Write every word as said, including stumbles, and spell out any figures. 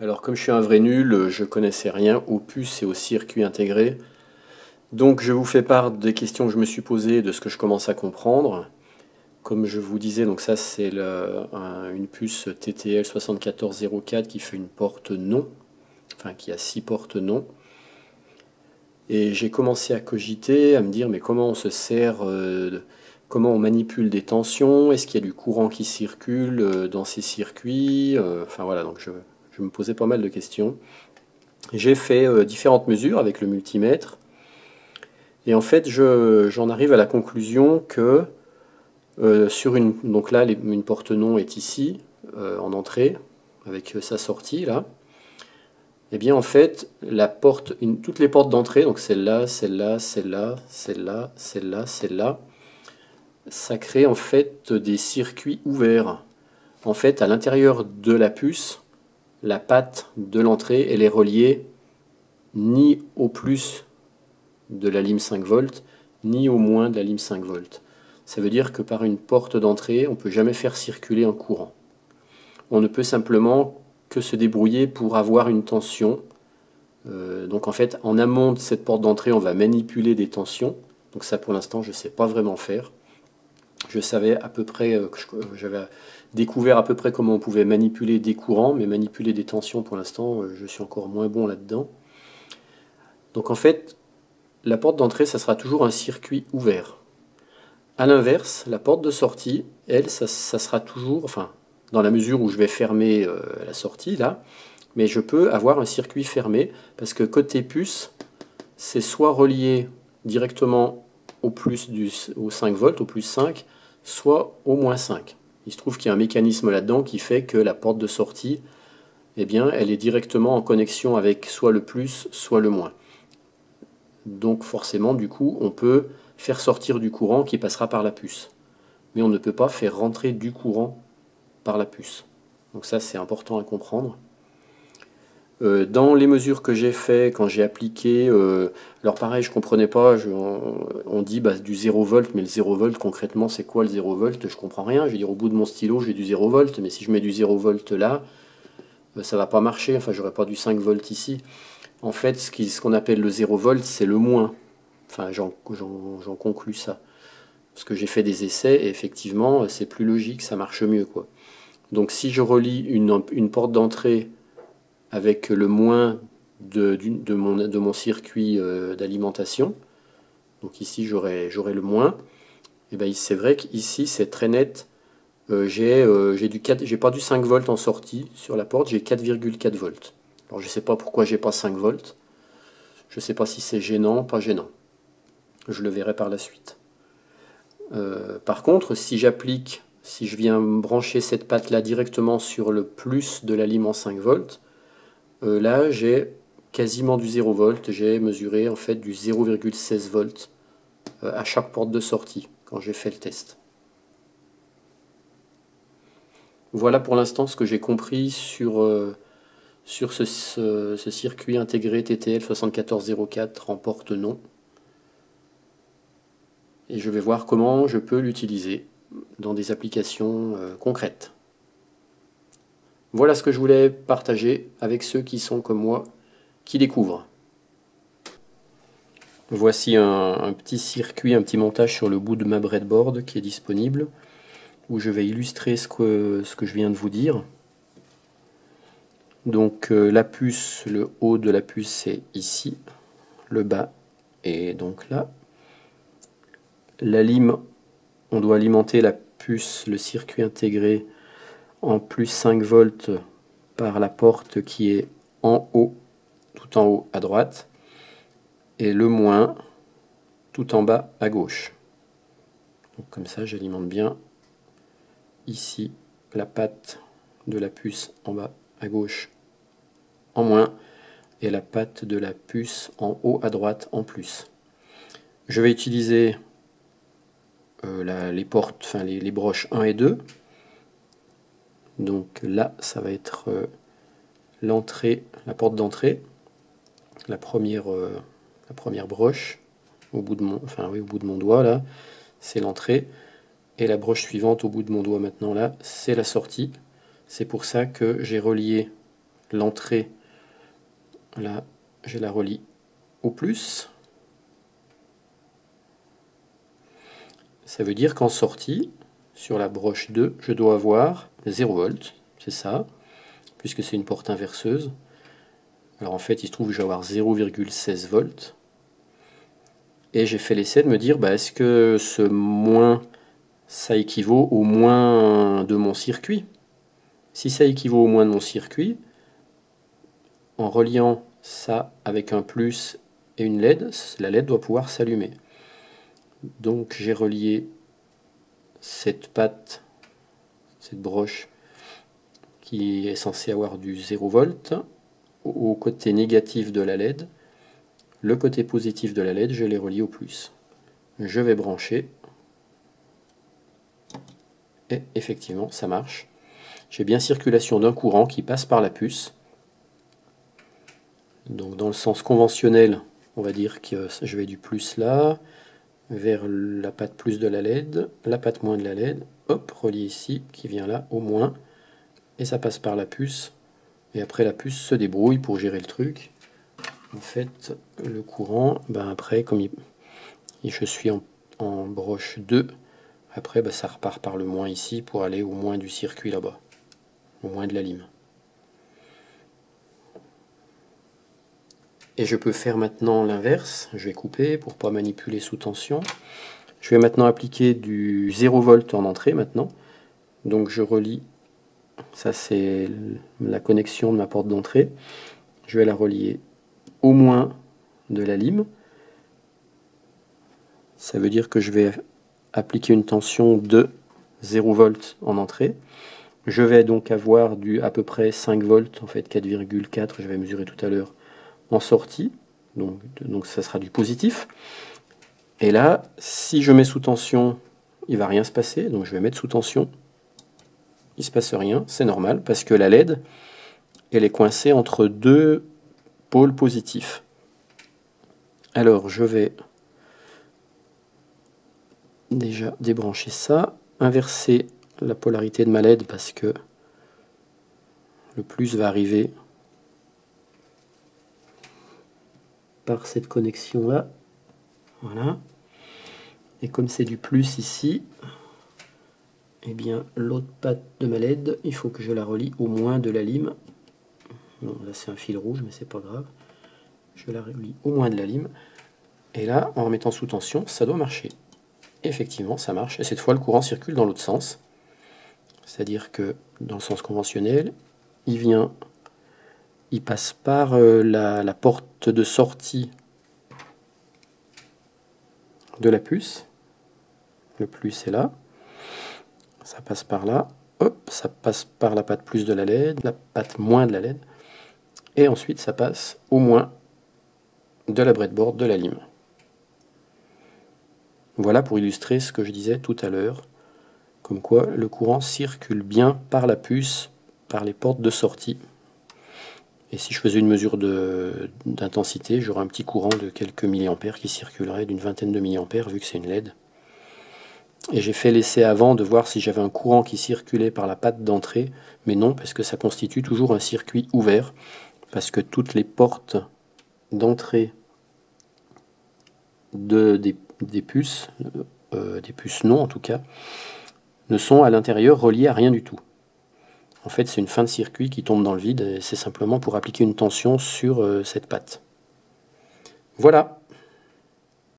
Alors comme je suis un vrai nul, je connaissais rien aux puces et aux circuits intégrés. Donc je vous fais part des questions que je me suis posées, de ce que je commence à comprendre. Comme je vous disais, donc ça c'est un, une puce T T L sept quatre zéro quatre qui fait une porte non, enfin qui a six portes non. Et j'ai commencé à cogiter, à me dire mais comment on se sert, euh, comment on manipule des tensions, est-ce qu'il y a du courant qui circule euh, dans ces circuits, euh, enfin voilà, donc je, je me posais pas mal de questions. J'ai fait euh, différentes mesures avec le multimètre. Et en fait, je, j'en arrive à la conclusion que euh, sur une... Donc là, les, une porte non est ici, euh, en entrée, avec sa sortie, là. Et bien, en fait, la porte, une, toutes les portes d'entrée, donc celle-là, celle-là, celle-là, celle-là, celle-là, celle-là, ça crée en fait des circuits ouverts. En fait, à l'intérieur de la puce, la patte de l'entrée, elle est reliée ni au plus de la lime cinq volts, ni au moins de la lime cinq volts. Ça veut dire que par une porte d'entrée, on ne peut jamais faire circuler un courant. On ne peut simplement que se débrouiller pour avoir une tension. Euh, donc en fait, en amont de cette porte d'entrée, on va manipuler des tensions. Donc ça, pour l'instant, je ne sais pas vraiment faire. Je savais à peu près, euh, j'avais découvert à peu près comment on pouvait manipuler des courants, mais manipuler des tensions, pour l'instant, euh, je suis encore moins bon là-dedans. Donc en fait, la porte d'entrée, ça sera toujours un circuit ouvert. A l'inverse, la porte de sortie, elle, ça, ça sera toujours, enfin, dans la mesure où je vais fermer euh, la sortie, là, mais je peux avoir un circuit fermé, parce que côté puce, c'est soit relié directement au plus du, au cinq volts, au plus cinq, soit au moins cinq. Il se trouve qu'il y a un mécanisme là-dedans qui fait que la porte de sortie, eh bien, elle est directement en connexion avec soit le plus, soit le moins. Donc forcément, du coup, on peut faire sortir du courant qui passera par la puce. Mais on ne peut pas faire rentrer du courant par la puce. Donc ça, c'est important à comprendre. Euh, dans les mesures que j'ai faites, quand j'ai appliqué... Euh, alors pareil, je ne comprenais pas. Je, on, on dit bah, du zéro volt, mais le zéro volt, concrètement, c'est quoi le zéro volt? Je comprends rien. Je vais dire, au bout de mon stylo, j'ai du zéro volt. Mais si je mets du zéro volt là, euh, ça ne va pas marcher. Enfin, j'aurais pas du cinq volts ici. En fait, ce qu'on appelle le zéro volt, c'est le moins. Enfin, j'en conclus ça. Parce que j'ai fait des essais, et effectivement, c'est plus logique, ça marche mieux, quoi. Donc, si je relie une, une porte d'entrée avec le moins de, de, mon, de mon circuit euh, d'alimentation, donc ici, j'aurai le moins, et bien c'est vrai qu'ici, c'est très net. Euh, j'ai euh, j'ai pas du cinq volts en sortie sur la porte, j'ai quatre virgule quatre volts. Alors je ne sais pas pourquoi j'ai pas cinq volts. Je ne sais pas si c'est gênant, pas gênant. Je le verrai par la suite. Euh, par contre, si j'applique, si je viens brancher cette patte-là directement sur le plus de la lime en cinq volts, euh, là j'ai quasiment du zéro volt. J'ai mesuré en fait du zéro virgule seize volts euh, à chaque porte de sortie quand j'ai fait le test. Voilà pour l'instant ce que j'ai compris sur... Euh, sur ce, ce, ce circuit intégré T T L sept quatre zéro quatre en porte non. Et je vais voir comment je peux l'utiliser dans des applications euh, concrètes. Voilà ce que je voulais partager avec ceux qui sont comme moi, qui découvrent. Voici un, un petit circuit, un petit montage sur le bout de ma breadboard qui est disponible, où je vais illustrer ce que, ce que je viens de vous dire. Donc euh, la puce, le haut de la puce c'est ici, le bas est donc là. La lime, on doit alimenter la puce, le circuit intégré en plus cinq volts par la porte qui est en haut, tout en haut à droite, et le moins tout en bas à gauche. Donc comme ça j'alimente bien ici la patte de la puce en bas à gauche en moins et la patte de la puce en haut à droite en plus. Je vais utiliser euh, la, les portes, enfin les, les broches un et deux. Donc là ça va être euh, l'entrée, la porte d'entrée, la première euh, la première broche au bout de mon, enfin oui au bout de mon doigt là, c'est l'entrée, et la broche suivante au bout de mon doigt maintenant là, c'est la sortie. C'est pour ça que j'ai relié l'entrée, là je la relie au plus. Ça veut dire qu'en sortie, sur la broche deux, je dois avoir zéro volt, c'est ça, puisque c'est une porte inverseuse. Alors en fait, il se trouve que je vais avoir zéro virgule seize volts. Et j'ai fait l'essai de me dire, bah, est-ce que ce moins, ça équivaut au moins de mon circuit? Si ça équivaut au moins de mon circuit, en reliant ça avec un plus et une L E D, la L E D doit pouvoir s'allumer. Donc j'ai relié cette patte, cette broche, qui est censée avoir du zéro volt, au côté négatif de la L E D. Le côté positif de la L E D, je les relie au plus. Je vais brancher. Et effectivement, ça marche. J'ai bien circulation d'un courant qui passe par la puce. Donc dans le sens conventionnel, on va dire que je vais du plus là, vers la patte plus de la L E D, la patte moins de la L E D, hop, relié ici, qui vient là, au moins, et ça passe par la puce. Et après la puce se débrouille pour gérer le truc. En fait, le courant, ben après, comme il, je suis en, en broche deux, après ben ça repart par le moins ici pour aller au moins du circuit là-bas, au moins de la lime. Et je peux faire maintenant l'inverse, je vais couper pour ne pas manipuler sous tension. Je vais maintenant appliquer du zéro volt en entrée maintenant. Donc je relie, ça c'est la connexion de ma porte d'entrée. Je vais la relier au moins de la lime. Ça veut dire que je vais appliquer une tension de zéro volt en entrée. Je vais donc avoir du à peu près cinq volts, en fait quatre virgule quatre, je vais mesurer tout à l'heure, en sortie, donc, donc ça sera du positif. Et là, si je mets sous tension, il va rien se passer, donc je vais mettre sous tension, il se passe rien, c'est normal, parce que la L E D, elle est coincée entre deux pôles positifs. Alors je vais déjà débrancher ça, inverser la polarité de ma L E D, parce que le plus va arriver par cette connexion là, voilà, et comme c'est du plus ici, et eh bien l'autre patte de ma L E D, il faut que je la relie au moins de la lime. Bon, là c'est un fil rouge mais c'est pas grave, je la relie au moins de la lime, et là en remettant sous tension ça doit marcher. Effectivement ça marche, et cette fois le courant circule dans l'autre sens, c'est à dire que dans le sens conventionnel il vient, il passe par la, la porte de sortie de la puce. Le plus est là. Ça passe par là. Hop, ça passe par la patte plus de la L E D, la patte moins de la L E D. Et ensuite, ça passe au moins de la breadboard, de la lime. Voilà pour illustrer ce que je disais tout à l'heure. Comme quoi, le courant circule bien par la puce, par les portes de sortie. Et si je faisais une mesure d'intensité, j'aurais un petit courant de quelques milliampères qui circulerait d'une vingtaine de milliampères, vu que c'est une L E D. Et j'ai fait l'essai avant de voir si j'avais un courant qui circulait par la patte d'entrée, mais non, parce que ça constitue toujours un circuit ouvert, parce que toutes les portes d'entrée de, des, des puces, euh, des puces non en tout cas, ne sont à l'intérieur reliées à rien du tout. En fait, c'est une fin de circuit qui tombe dans le vide, et c'est simplement pour appliquer une tension sur euh, cette patte. Voilà.